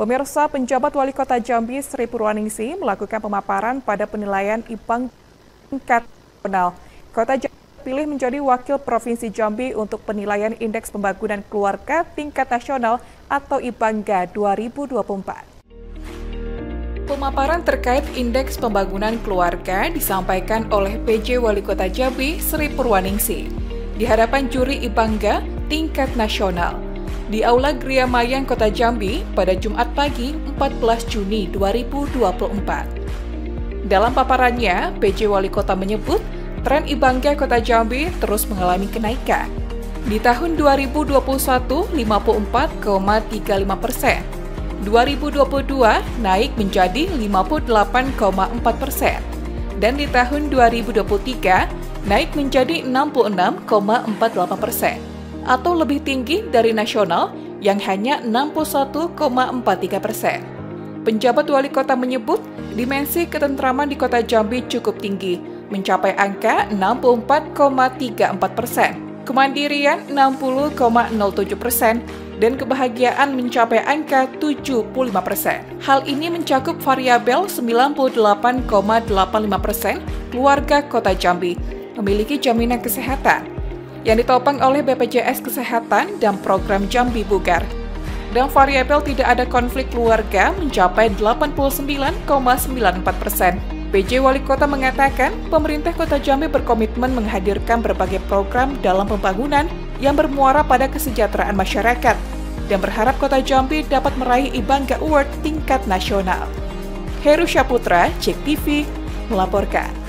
Pemirsa, penjabat Wali Kota Jambi Sri Purwaningsi melakukan pemaparan pada penilaian Ibangga tingkat nasional. Kota Jambi pilih menjadi wakil Provinsi Jambi untuk penilaian Indeks Pembangunan Keluarga Tingkat Nasional atau Ibangga 2024. Pemaparan terkait Indeks Pembangunan Keluarga disampaikan oleh PJ Wali Kota Jambi Sri Purwaningsi di hadapan juri Ibangga tingkat nasional di Aula Gria Mayang Kota Jambi pada Jumat pagi 14 Juni 2024. Dalam paparannya, PJ Wali Kota menyebut tren Ibangga Kota Jambi terus mengalami kenaikan. Di tahun 2021 54,35%, 2022 naik menjadi 58,4%, dan di tahun 2023 naik menjadi 66,48%. Atau lebih tinggi dari nasional yang hanya 61,43%. Penjabat Wali Kota menyebut dimensi ketentraman di Kota Jambi cukup tinggi, mencapai angka 64,34%, kemandirian 60,07%, dan kebahagiaan mencapai angka 75%. Hal ini mencakup variabel 98,85% keluarga Kota Jambi memiliki jaminan kesehatan yang ditopang oleh BPJS Kesehatan dan program Jambi Bugar. Dan variabel tidak ada konflik keluarga mencapai 89,94%. PJ Wali Kota mengatakan, pemerintah Kota Jambi berkomitmen menghadirkan berbagai program dalam pembangunan yang bermuara pada kesejahteraan masyarakat dan berharap Kota Jambi dapat meraih Ibangga Award tingkat nasional. Heru Syaputra, JEK TV, melaporkan.